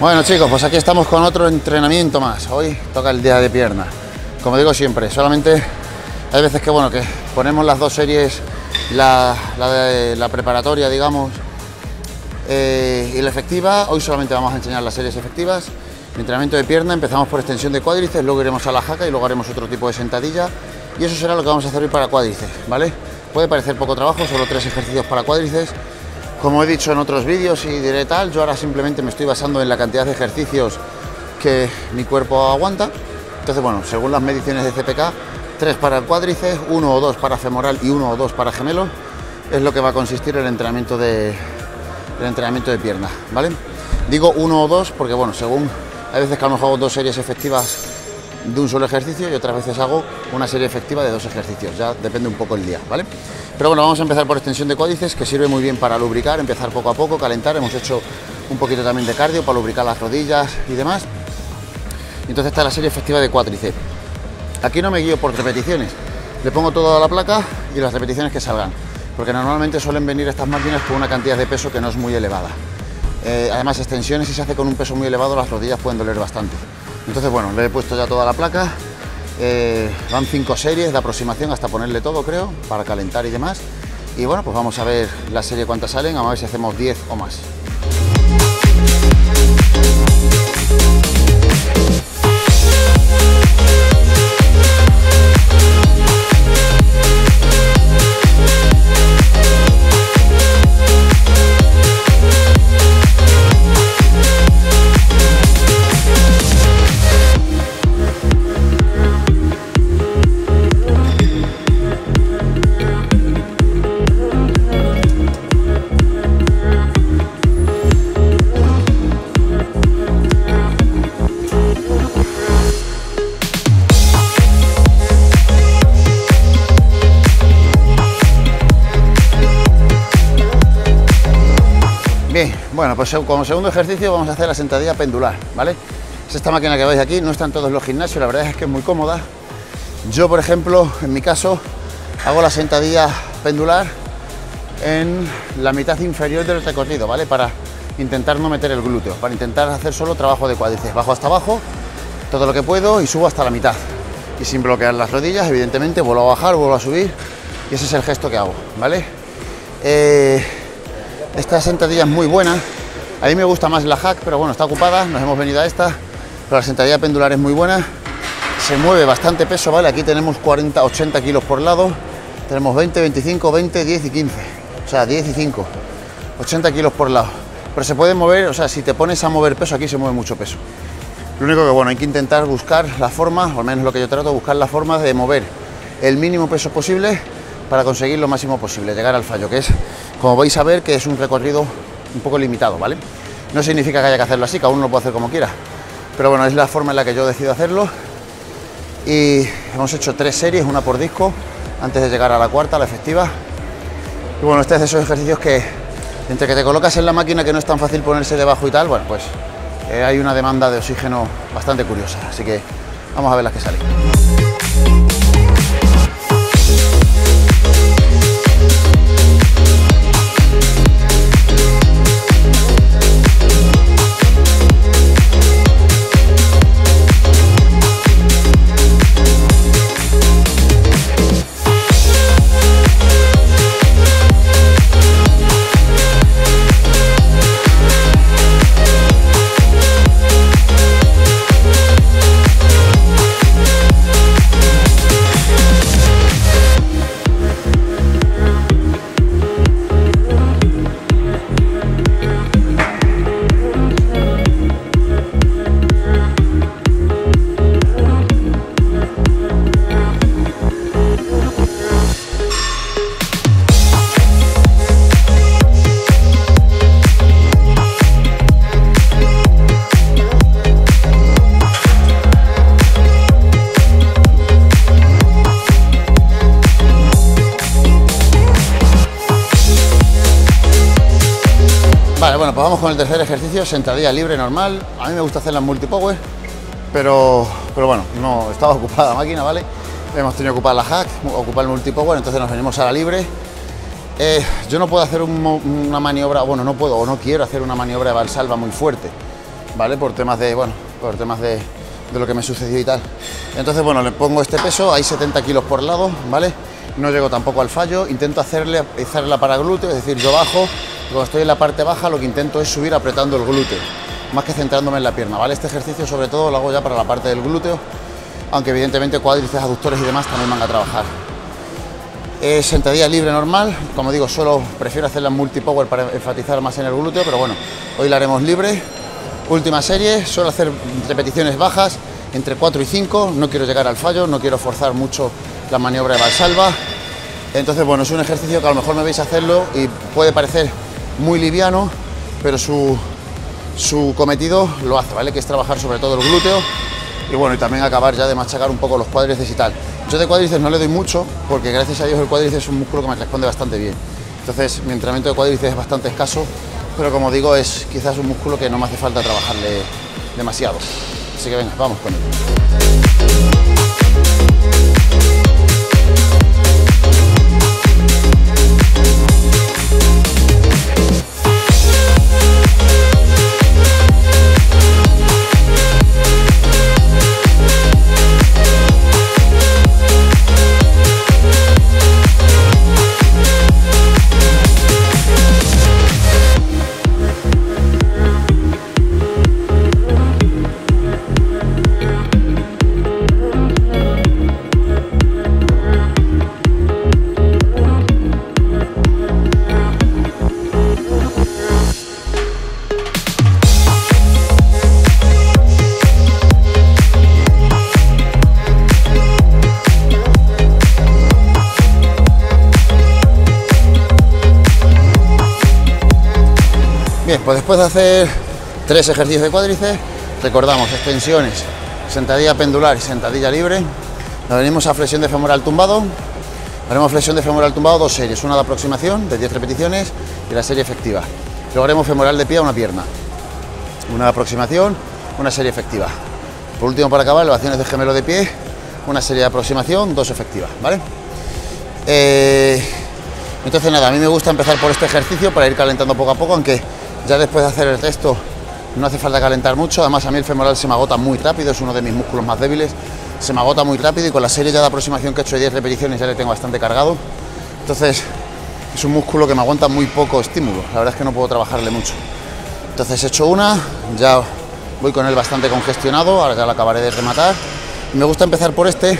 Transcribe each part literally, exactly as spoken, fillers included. Bueno chicos, pues aquí estamos con otro entrenamiento más. Hoy toca el día de pierna. Como digo siempre, solamente hay veces que bueno que ponemos las dos series, la, la, de, la preparatoria, digamos, eh, y la efectiva. Hoy solamente vamos a enseñar las series efectivas. El entrenamiento de pierna empezamos por extensión de cuádriceps, luego iremos a la jaca y luego haremos otro tipo de sentadilla. Y eso será lo que vamos a hacer hoy para cuádriceps, ¿vale? Puede parecer poco trabajo, solo tres ejercicios para cuádriceps. Como he dicho en otros vídeos y diré tal, yo ahora simplemente me estoy basando en la cantidad de ejercicios que mi cuerpo aguanta. Entonces, bueno, según las mediciones de C P K, tres para el cuádriceps, uno o dos para femoral y uno o dos para gemelo, es lo que va a consistir el entrenamiento de, el entrenamiento de pierna, ¿vale? Digo uno o dos porque, bueno, según, hay veces que a lo mejor hago dos series efectivas de un solo ejercicio y otras veces hago una serie efectiva de dos ejercicios, ya depende un poco el día, ¿vale? Pero bueno, vamos a empezar por extensión de cuádriceps, que sirve muy bien para lubricar, empezar poco a poco, calentar. Hemos hecho un poquito también de cardio para lubricar las rodillas y demás. Entonces está la serie efectiva de cuádriceps. Aquí no me guío por repeticiones, le pongo toda la placa y las repeticiones que salgan, porque normalmente suelen venir estas máquinas con una cantidad de peso que no es muy elevada. Eh, además, extensiones, si se hace con un peso muy elevado, las rodillas pueden doler bastante. Entonces, bueno, le he puesto ya toda la placa. Eh, van cinco series de aproximación hasta ponerle todo, creo, para calentar y demás. Y bueno, pues vamos a ver la serie cuántas salen, a ver si hacemos diez o más. Bueno, pues como segundo ejercicio vamos a hacer la sentadilla pendular, ¿vale? Es esta máquina que veis aquí, no está en todos los gimnasios, la verdad es que es muy cómoda. Yo, por ejemplo, en mi caso, hago la sentadilla pendular en la mitad inferior del recorrido, ¿vale? Para intentar no meter el glúteo, para intentar hacer solo trabajo de cuádriceps. Bajo hasta abajo, todo lo que puedo y subo hasta la mitad. Y sin bloquear las rodillas, evidentemente, vuelvo a bajar, vuelvo a subir y ese es el gesto que hago, ¿vale? Eh... Esta sentadilla es muy buena, a mí me gusta más la hack, pero bueno, está ocupada, nos hemos venido a esta, pero la sentadilla pendular es muy buena, se mueve bastante peso, ¿vale? Aquí tenemos cuarenta, ochenta kilos por lado, tenemos veinte, veinticinco, veinte, diez y quince, o sea, diez y cinco, ochenta kilos por lado, pero se puede mover, o sea, si te pones a mover peso, aquí se mueve mucho peso. Lo único que, bueno, hay que intentar buscar la forma, o al menos lo que yo trato, buscar la forma de mover el mínimo peso posible para conseguir lo máximo posible, llegar al fallo, que es, como vais a ver, que es un recorrido un poco limitado, ¿vale? No significa que haya que hacerlo así, cada uno lo puede hacer como quiera, pero bueno, es la forma en la que yo decido hacerlo. Y hemos hecho tres series, una por disco, antes de llegar a la cuarta, la efectiva. Y bueno, este es de esos ejercicios que, entre que te colocas en la máquina, que no es tan fácil ponerse debajo y tal, bueno, pues eh, hay una demanda de oxígeno bastante curiosa, así que vamos a ver las que salen. Bueno, pues vamos con el tercer ejercicio, sentadilla libre normal. A mí me gusta hacer las multipower, pero, pero bueno, no estaba ocupada la máquina, ¿vale? Hemos tenido que ocupar la hack, ocupar el multipower, entonces nos venimos a la libre. Eh, yo no puedo hacer un, una maniobra, bueno, no puedo o no quiero hacer una maniobra de valsalva muy fuerte. ¿vale? Por temas de, bueno, por temas de, de lo que me sucedió y tal. Entonces, bueno, le pongo este peso, hay setenta kilos por lado, ¿vale? No llego tampoco al fallo, intento hacerle, hacer la para glúteo, es decir, yo bajo, cuando estoy en la parte baja lo que intento es subir apretando el glúteo, más que centrándome en la pierna, ¿vale? Este ejercicio sobre todo lo hago ya para la parte del glúteo, aunque evidentemente cuádriceps, aductores y demás también van a trabajar. Eh, sentadilla libre normal, como digo, solo prefiero hacerla en multipower para enfatizar más en el glúteo, pero bueno, hoy la haremos libre. Última serie, suelo hacer repeticiones bajas, entre cuatro y cinco, no quiero llegar al fallo, no quiero forzar mucho la maniobra de Valsalva. Entonces, bueno, es un ejercicio que a lo mejor me veis hacerlo y puede parecer muy liviano, pero su, su cometido lo hace, ¿vale? Que es trabajar sobre todo el glúteo y bueno, y también acabar ya de machacar un poco los cuádriceps y tal. Yo de cuádriceps no le doy mucho porque gracias a Dios el cuádriceps es un músculo que me responde bastante bien. Entonces, mi entrenamiento de cuádriceps es bastante escaso, pero como digo, es quizás un músculo que no me hace falta trabajarle demasiado. Así que venga, vamos con ello. Bien, pues después de hacer tres ejercicios de cuádriceps, recordamos extensiones, sentadilla pendular y sentadilla libre, nos venimos a flexión de femoral tumbado, haremos flexión de femoral tumbado dos series, una de aproximación de diez repeticiones y la serie efectiva. Luego haremos femoral de pie a una pierna, una de aproximación, una serie efectiva. Por último, para acabar, elevaciones de gemelo de pie, una serie de aproximación, dos efectivas, ¿vale? Eh, entonces nada, a mí me gusta empezar por este ejercicio para ir calentando poco a poco, aunque ya después de hacer el resto no hace falta calentar mucho, además a mí el femoral se me agota muy rápido, es uno de mis músculos más débiles, se me agota muy rápido y con la serie ya de aproximación que he hecho de diez repeticiones ya le tengo bastante cargado, entonces es un músculo que me aguanta muy poco estímulo, la verdad es que no puedo trabajarle mucho. Entonces he hecho una, ya voy con él bastante congestionado, ahora ya lo acabaré de rematar. Y me gusta empezar por este,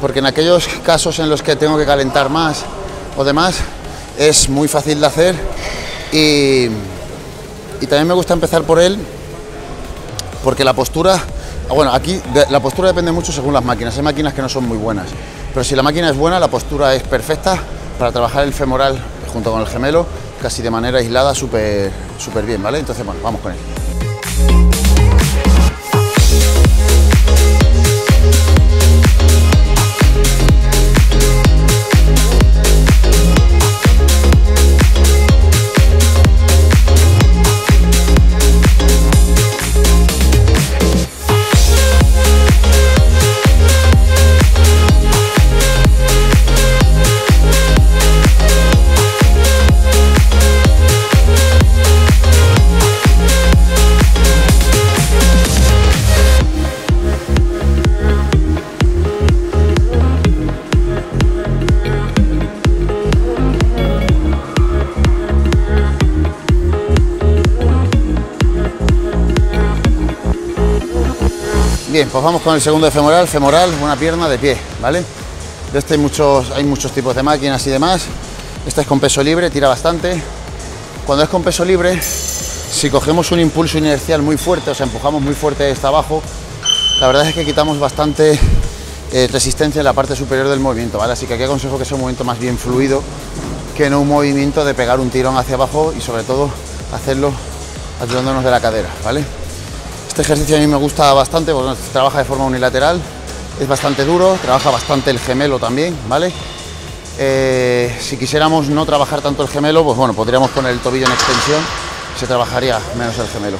porque en aquellos casos en los que tengo que calentar más o demás, es muy fácil de hacer y... Y también me gusta empezar por él porque la postura, bueno, aquí la postura depende mucho según las máquinas, hay máquinas que no son muy buenas, pero si la máquina es buena, la postura es perfecta para trabajar el femoral junto con el gemelo, casi de manera aislada, súper súper bien, ¿vale? Entonces, bueno, vamos con él. Bien, pues vamos con el segundo de femoral, femoral, una pierna de pie, ¿vale? De este hay muchos, hay muchos tipos de máquinas y demás. Esta es con peso libre, tira bastante. Cuando es con peso libre, si cogemos un impulso inercial muy fuerte, o sea, empujamos muy fuerte hasta abajo, la verdad es que quitamos bastante eh, resistencia en la parte superior del movimiento, ¿vale? Así que aquí aconsejo que sea un movimiento más bien fluido, que no un movimiento de pegar un tirón hacia abajo y sobre todo hacerlo ayudándonos de la cadera, ¿vale? Este ejercicio a mí me gusta bastante porque trabaja de forma unilateral, es bastante duro, trabaja bastante el gemelo también, ¿vale? Eh, si quisiéramos no trabajar tanto el gemelo, pues bueno, podríamos poner el tobillo en extensión, se trabajaría menos el gemelo.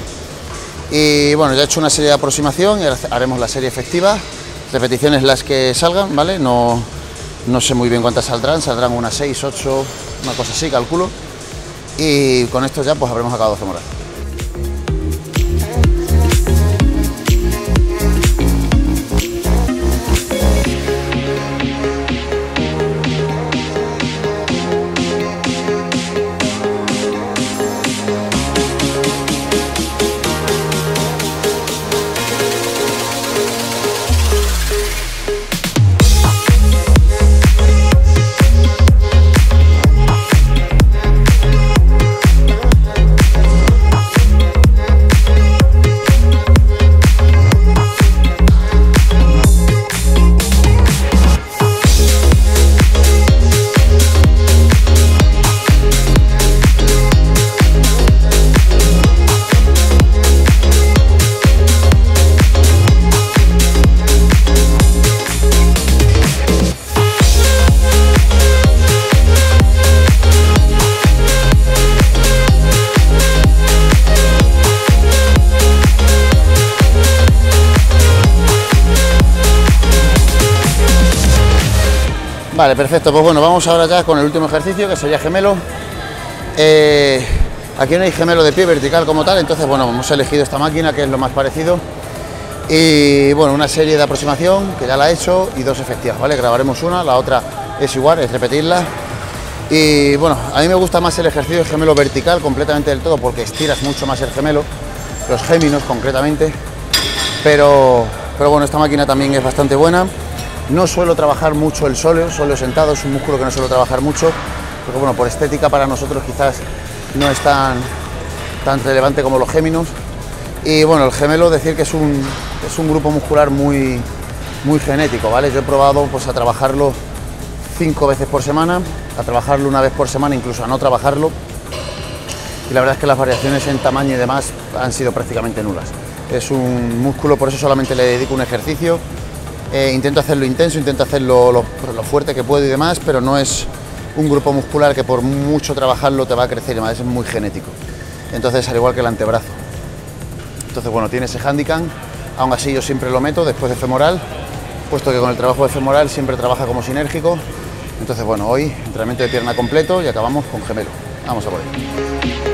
Y bueno, ya he hecho una serie de aproximación y ahora haremos la serie efectiva, repeticiones las que salgan, ¿vale? No, no sé muy bien cuántas saldrán, saldrán unas seis, ocho, una cosa así, calculo. Y con esto ya pues habremos acabado femoral. Vale, perfecto. Pues bueno, vamos ahora ya con el último ejercicio, que sería gemelo. Eh, aquí no hay gemelo de pie vertical como tal, entonces bueno, hemos elegido esta máquina, que es lo más parecido. Y bueno, una serie de aproximación, que ya la he hecho, y dos efectivas, ¿vale? Grabaremos una, la otra es igual, es repetirla. Y bueno, a mí me gusta más el ejercicio de gemelo vertical completamente del todo, porque estiras mucho más el gemelo, los géminos concretamente. Pero, pero bueno, esta máquina también es bastante buena. No suelo trabajar mucho el sóleo, sóleo sentado, es un músculo que no suelo trabajar mucho, porque bueno, por estética para nosotros quizás no es tan, tan relevante como los géminos. Y bueno, el gemelo, decir que es un, es un grupo muscular muy, muy genético, ¿vale? Yo he probado pues, a trabajarlo cinco veces por semana, a trabajarlo una vez por semana, incluso a no trabajarlo. Y la verdad es que las variaciones en tamaño y demás han sido prácticamente nulas. Es un músculo, por eso solamente le dedico un ejercicio. Eh, intento hacerlo intenso, intento hacerlo lo, lo fuerte que puedo y demás, pero no es un grupo muscular que por mucho trabajarlo te va a crecer y más, es muy genético. Entonces, al igual que el antebrazo. Entonces, bueno, tiene ese hándicap, aún así yo siempre lo meto después de femoral, puesto que con el trabajo de femoral siempre trabaja como sinérgico. Entonces, bueno, hoy entrenamiento de pierna completo y acabamos con gemelo. Vamos a por ello.